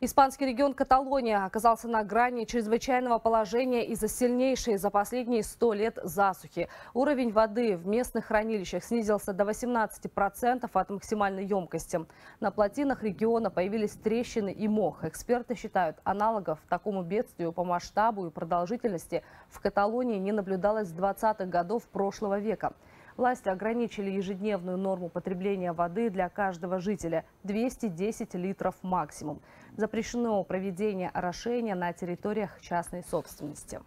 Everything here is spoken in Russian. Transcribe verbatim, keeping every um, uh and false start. Испанский регион Каталония оказался на грани чрезвычайного положения из-за сильнейшей за последние сто лет засухи. Уровень воды в местных хранилищах снизился до восемнадцати процентов от максимальной емкости. На плотинах региона появились трещины и мох. Эксперты считают, аналогов такому бедствию по масштабу и продолжительности в Каталонии не наблюдалось с двадцатых годов прошлого века. Власти ограничили ежедневную норму потребления воды для каждого жителя – двести десять литров максимум. Запрещено проведение орошения на территориях частной собственности.